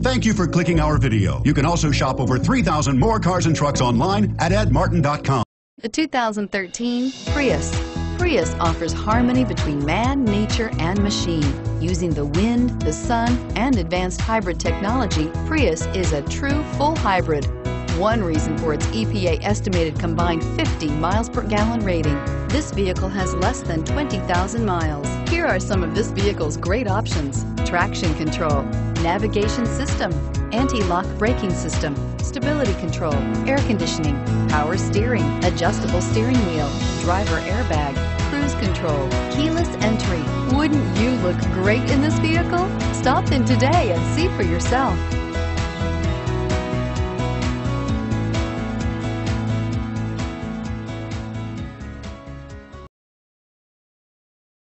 Thank you for clicking our video. You can also shop over 3,000 more cars and trucks online at edmartin.com. The 2013 Prius. Prius offers harmony between man, nature, and machine. Using the wind, the sun, and advanced hybrid technology, Prius is a true full hybrid. One reason for its EPA estimated combined 50 miles per gallon rating. This vehicle has less than 20,000 miles. Here are some of this vehicle's great options: traction control, navigation system, anti-lock braking system, stability control, air conditioning, power steering, adjustable steering wheel, driver airbag, cruise control, keyless entry. Wouldn't you look great in this vehicle? Stop in today and see for yourself.